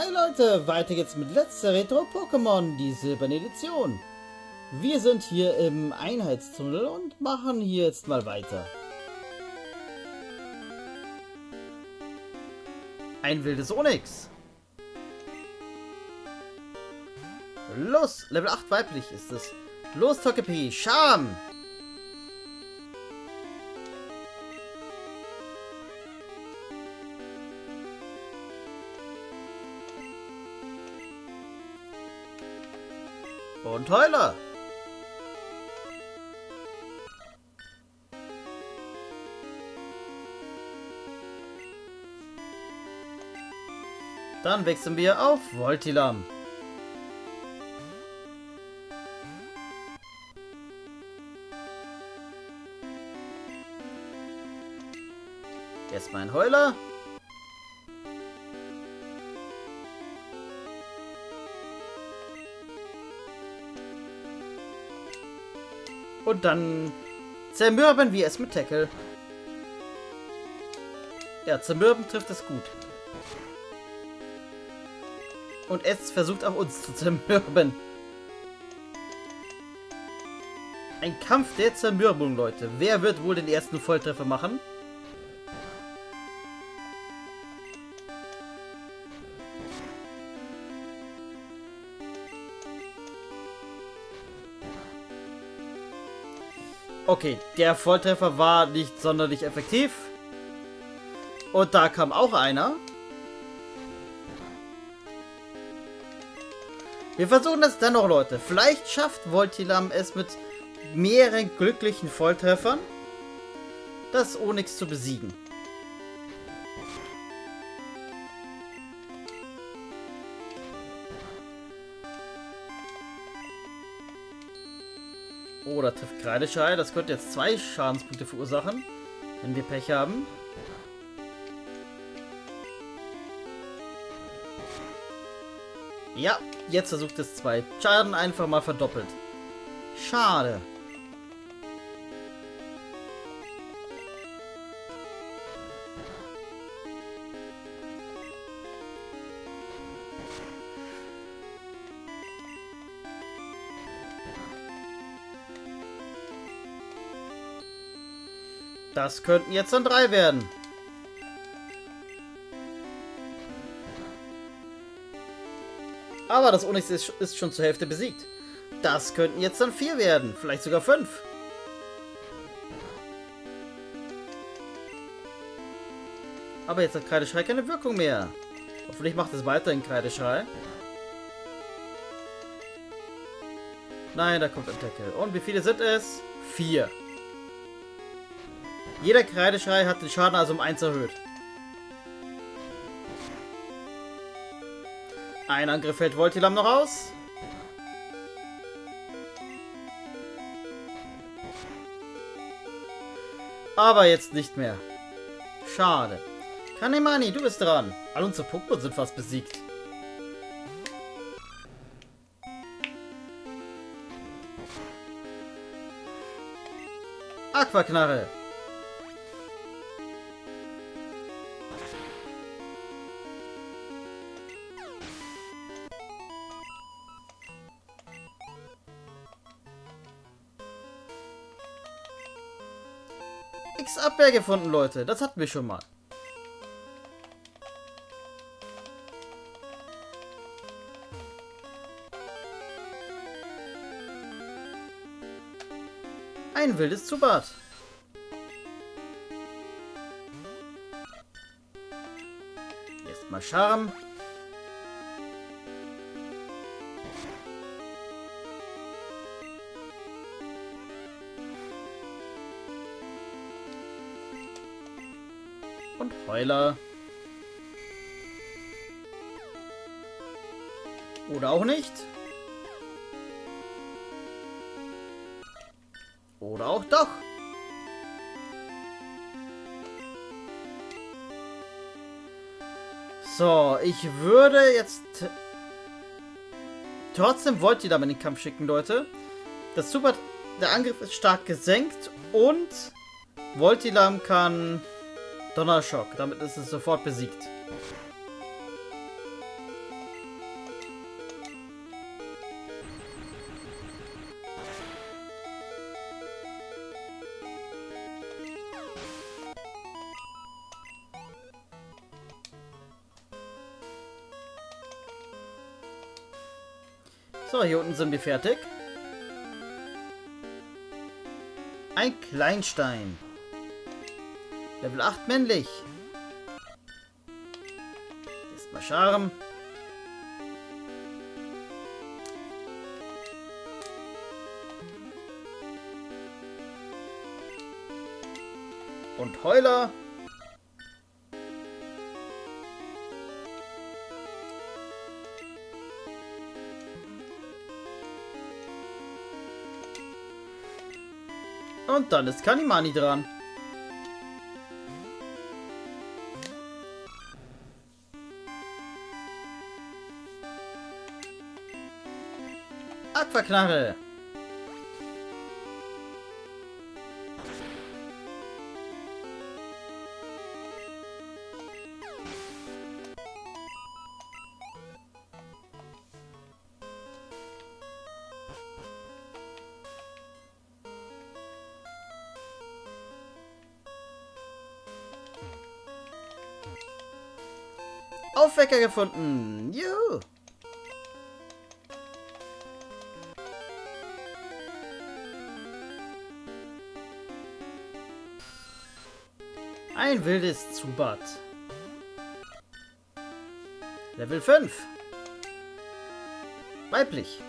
Hi Leute, weiter geht's mit letzter Retro-Pokémon, die Silberne Edition. Wir sind hier im Einheitstunnel und machen hier jetzt mal weiter. Ein wildes Onix. Los, Level 8 weiblich ist es. Los Togepi, Charm! Und Heuler! Dann wechseln wir auf Voltilamm. Erstmal ein Heuler. Und dann zermürben wir es mit Tackle. Ja, zermürben trifft es gut. Und es versucht auch uns zu zermürben. Ein Kampf der Zermürbung, Leute. Wer wird wohl den ersten Volltreffer machen? Okay, der Volltreffer war nicht sonderlich effektiv. Und da kam auch einer. Wir versuchen das dennoch, Leute. Vielleicht schafft Voltilamm es mit mehreren glücklichen Volltreffern, das Onix zu besiegen. Oder trifft Kreideschrei. Das könnte jetzt 2 Schadenspunkte verursachen, wenn wir Pech haben. Ja, jetzt versucht es 2. Schaden einfach mal verdoppelt. Schade. Das könnten jetzt dann 3 werden. Aber das Onix ist schon zur Hälfte besiegt. Das könnten jetzt dann 4 werden. Vielleicht sogar 5. Aber jetzt hat Kreideschrei keine Wirkung mehr. Hoffentlich macht es weiterhin Kreideschrei. Nein, da kommt ein Tackle. Und wie viele sind es? 4. Jeder Kreideschrei hat den Schaden also um 1 erhöht. Ein Angriff fällt Voltilamm noch aus. Aber jetzt nicht mehr. Schade. Kanimani, du bist dran. All unsere Pokémon sind fast besiegt. Aquaknarre. X-Abwehr gefunden, Leute. Das hatten wir schon mal. Ein wildes Zubat. Erstmal Charm. Und Heuler. Oder auch nicht. Oder auch doch. So, ich würde jetzt trotzdem Voltilan in den Kampf schicken, Leute. Das Super... Der Angriff ist stark gesenkt und Voltilan kann... Donnerschock, damit ist es sofort besiegt. So, hier unten sind wir fertig. Ein Kleinstein. Level 8 männlich. Erstmal Charm. Und Heuler. Und dann ist Kanimani dran. Aquaknarre. Aufwecker gefunden. Juhu. Ein wildes Zubat. Level 5. Weiblich.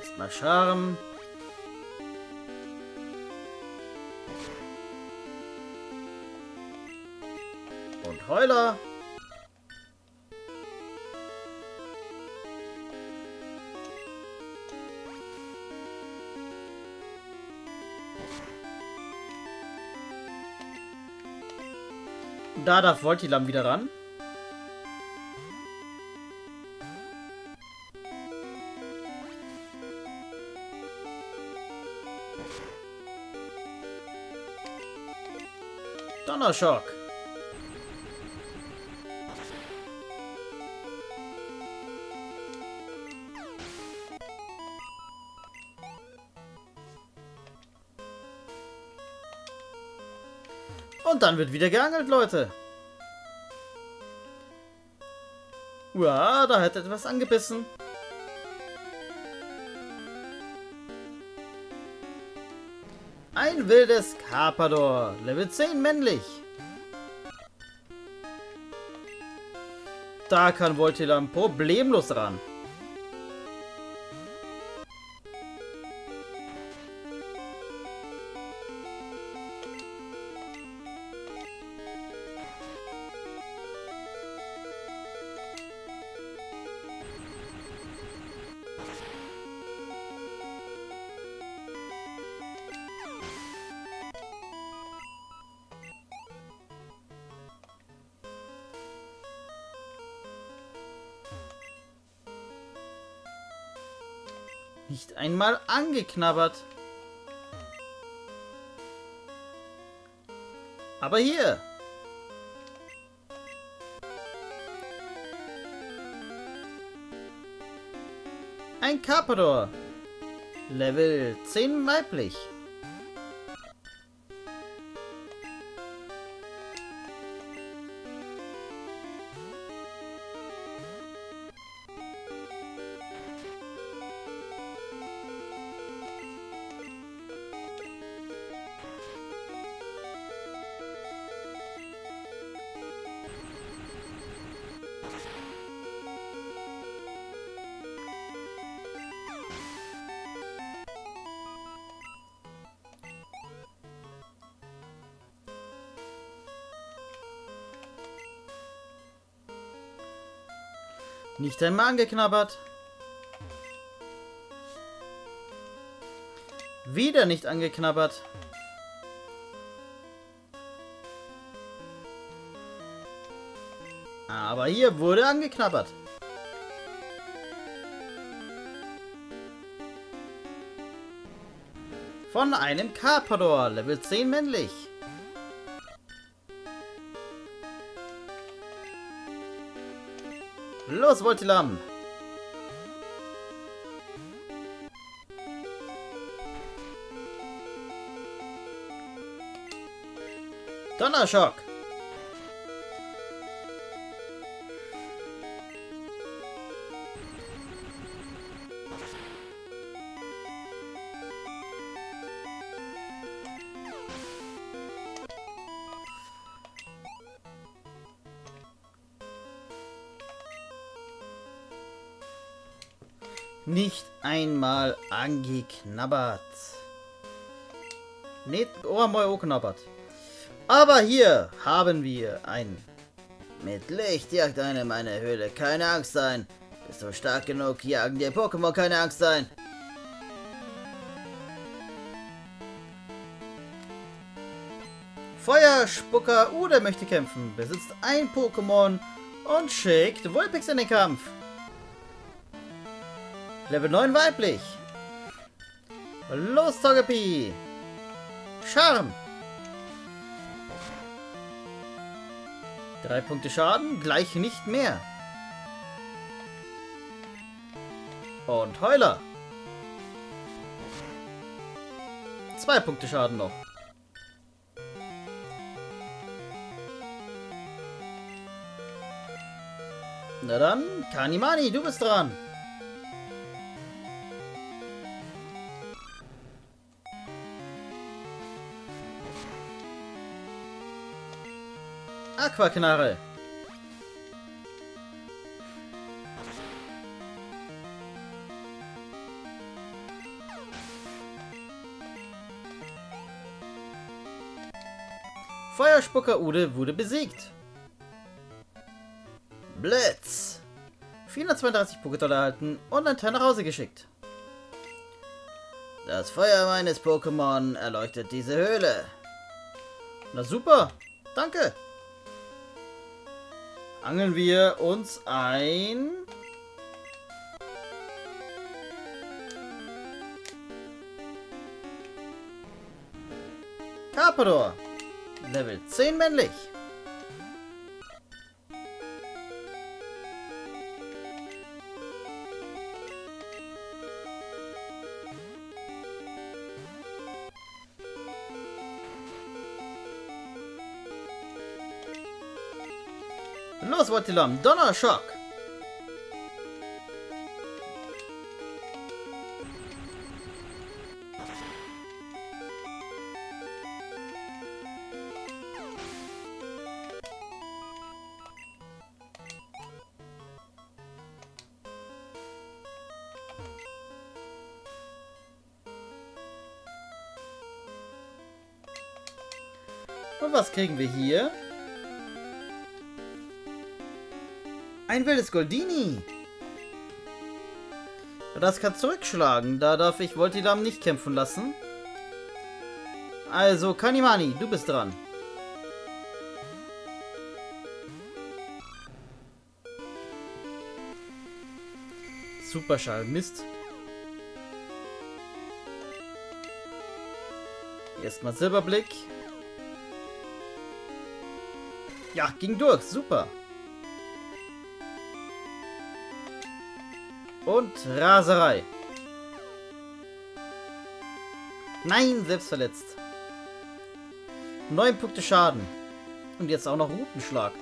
Erstmal Charme. Und Heuler. Und da darf Voltilamm wieder ran. Donnerschock. Und dann wird wieder geangelt, Leute. Uah, da hat etwas angebissen. Ein wildes Karpador. Level 10 männlich. Da kann Woltel problemlos ran. Nicht einmal angeknabbert. Aber hier. Ein Karpador. Level 10 weiblich. Nicht einmal angeknabbert. Wieder nicht angeknabbert. Aber hier wurde angeknabbert. Von einem Karpador, Level 10 männlich. Los, Woltilamm! Donnerschock! nicht einmal angeknabbert. Nicht einmal angeknabbert. Aber hier haben wir einen. Mit Licht jagt einem eine Höhle. Keine Angst sein. Bist du stark genug, jagen dir Pokémon. Keine Angst sein. Feuerspucker Ude möchte kämpfen, besitzt ein Pokémon und schickt Wolpix in den Kampf. Level 9 weiblich. Los, Togepi. Charm. 3 Punkte Schaden, gleich nicht mehr. Und Heuler. 2 Punkte Schaden noch. Na dann, Kanimani, du bist dran. Aquaknarre. Feuerspucker Ude wurde besiegt. Blitz! 432 Pokédollar erhalten und ein Teil nach Hause geschickt. Das Feuer meines Pokémon erleuchtet diese Höhle. Na super, danke. Angeln wir uns ein... Karpador. Level 10 männlich. Los, Wattelam, Donnerschock! Und was kriegen wir hier? Ein wildes Goldini. Das kann zurückschlagen. Da darf ich Voltilan nicht kämpfen lassen. Also, Kanimani, du bist dran. Superschall, Mist. Erstmal Silberblick. Ja, ging durch. Super. Und Raserei. Nein, selbst verletzt. 9 Punkte Schaden. Und jetzt auch noch Rutenschlag.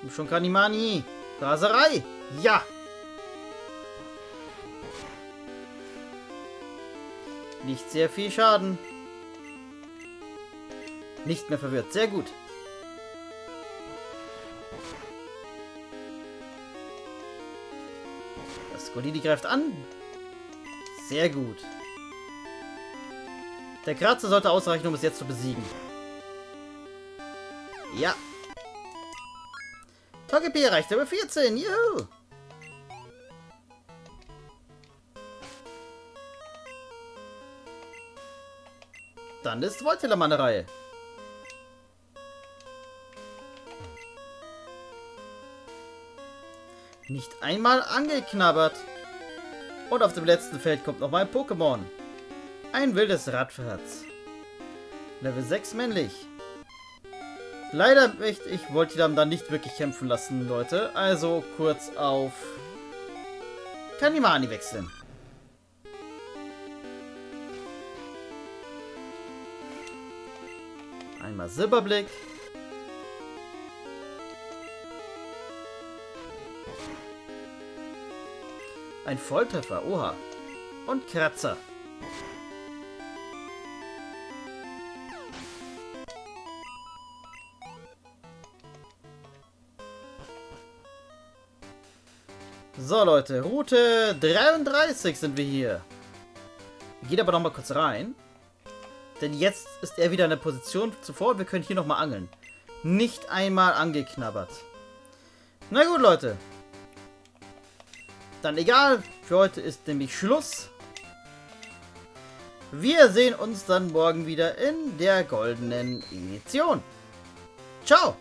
Komm schon, Kanimani. Raserei. Ja. Nicht sehr viel Schaden. Nicht mehr verwirrt. Sehr gut. Goldini greift an. Sehr gut. Der Kratzer sollte ausreichen, um es jetzt zu besiegen. Ja. Togepi erreicht Level 14. Juhu. Dann ist Woltelam an der Reihe. Nicht einmal angeknabbert. Und auf dem letzten Feld kommt nochmal ein Pokémon. Ein wildes Rattfratz. Level 6 männlich. Leider möchte ich Voltilan dann nicht wirklich kämpfen lassen, Leute. Also kurz auf Kanimani wechseln. Einmal Silberblick. Ein Volltreffer, oha. Und Kratzer. So Leute, Route 33 sind wir hier. Wir gehen aber nochmal kurz rein. Denn jetzt ist er wieder in der Position zuvor und wir können hier nochmal angeln. Nicht einmal angeknabbert. Na gut Leute. Dann egal, für heute ist nämlich Schluss. Wir sehen uns dann morgen wieder in der goldenen Edition. Ciao!